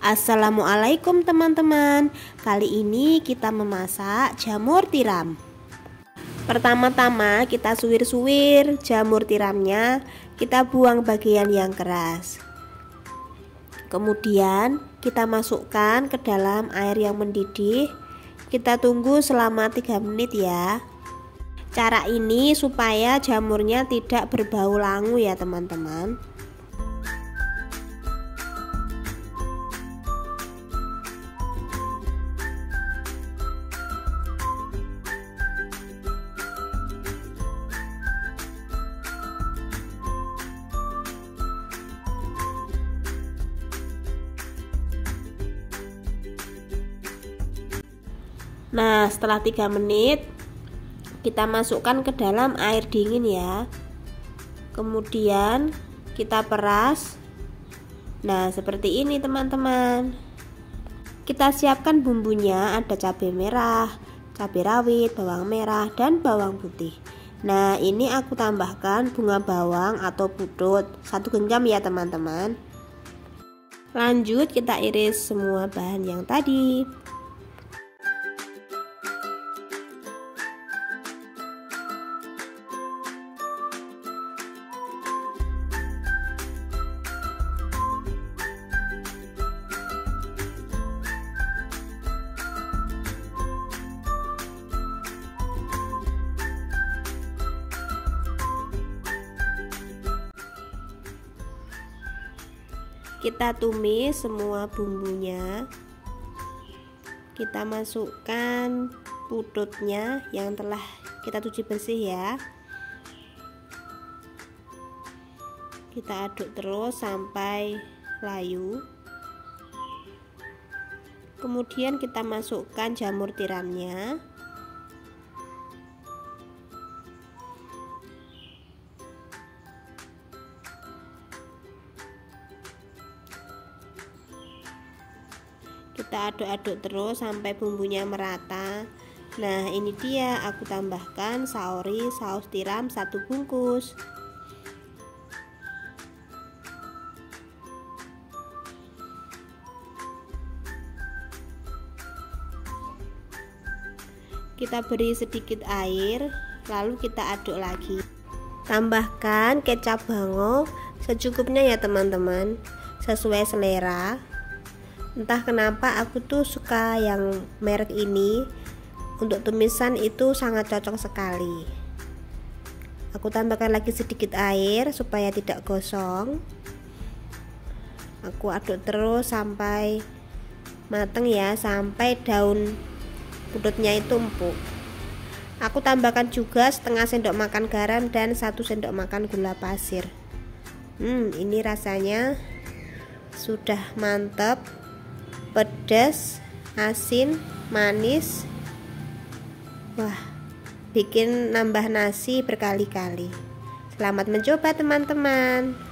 Assalamualaikum teman-teman. Kali ini kita memasak jamur tiram. Pertama-tama kita suwir-suwir jamur tiramnya. Kita buang bagian yang keras. Kemudian kita masukkan ke dalam air yang mendidih. Kita tunggu selama 3 menit ya. Cara ini supaya jamurnya tidak berbau langu ya teman-teman. Nah, setelah 3 menit kita masukkan ke dalam air dingin ya. Kemudian kita peras. Nah, seperti ini teman-teman. Kita siapkan bumbunya, ada cabai merah, cabai rawit, bawang merah, dan bawang putih. Nah, ini aku tambahkan bunga bawang atau putut 1 genjam ya teman-teman. Lanjut kita iris semua bahan yang tadi. Kita tumis semua bumbunya. Kita masukkan pututnya yang telah kita cuci bersih ya. Kita aduk terus sampai layu. Kemudian kita masukkan jamur tiramnya. Kita aduk-aduk terus sampai bumbunya merata. Nah, ini dia, aku tambahkan saori, saus tiram 1 bungkus. Kita beri sedikit air, lalu kita aduk lagi. Tambahkan kecap bango secukupnya ya teman-teman, sesuai selera. Entah kenapa aku tuh suka yang merek ini. Untuk tumisan itu sangat cocok sekali. Aku tambahkan lagi sedikit air supaya tidak gosong. Aku aduk terus sampai mateng ya, sampai daun pututnya itu empuk. Aku tambahkan juga 1/2 sendok makan garam dan 1 sendok makan gula pasir. Ini rasanya sudah mantap. Pedas, asin, manis. Wah, bikin nambah nasi berkali-kali. Selamat mencoba teman-teman.